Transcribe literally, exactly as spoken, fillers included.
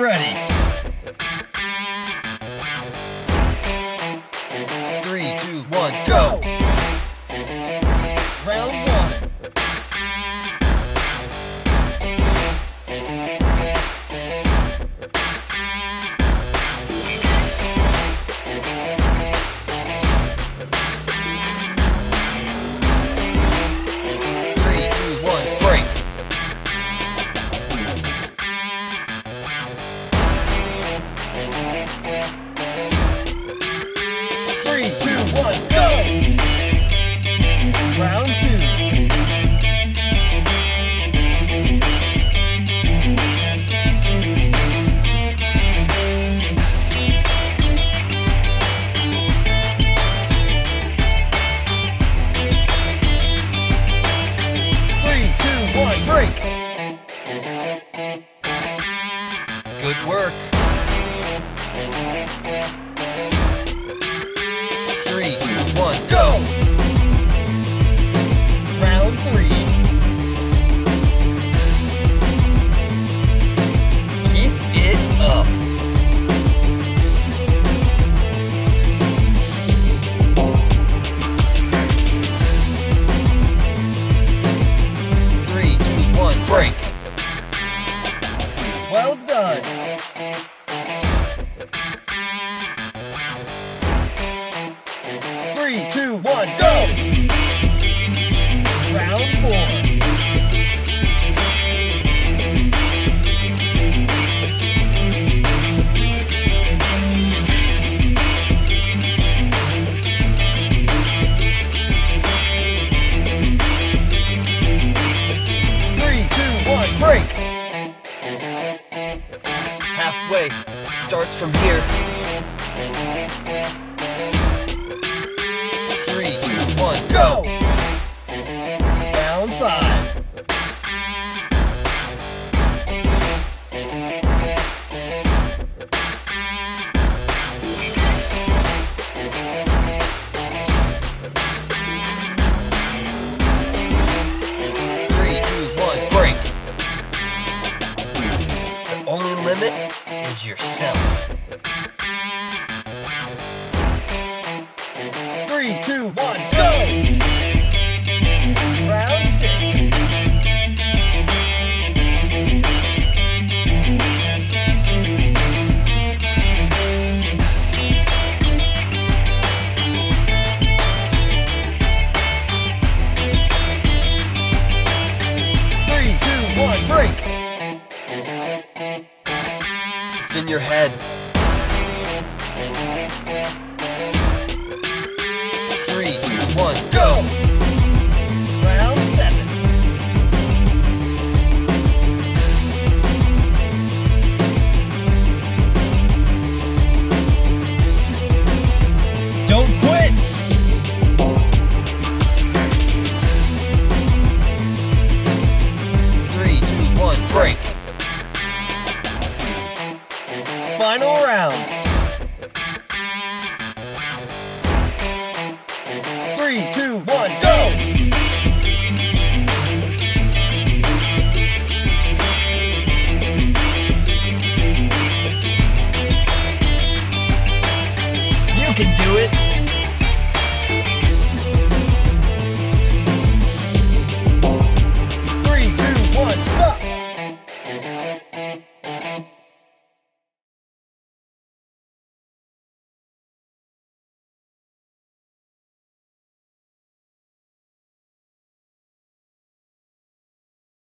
ready. Three, two, one, go! Round one. Three, two, one, break. Three, two, one, go! Round two. Three, two, one, break! Good work. Three, two, one, go! Round three. Keep it up. Three, two, one, break. Well done. Three, two, one, go! Round four. Three, two, one, break! Halfway. It starts from here. Three, two, one, go! Round five. Three, two, one, break! The only limit is yourself. Three, two, one, go! Round six. Three, two, one, break! It's in your head. Three, two, one, go! Round seven. Don't quit! Three, two, one, break! Final round.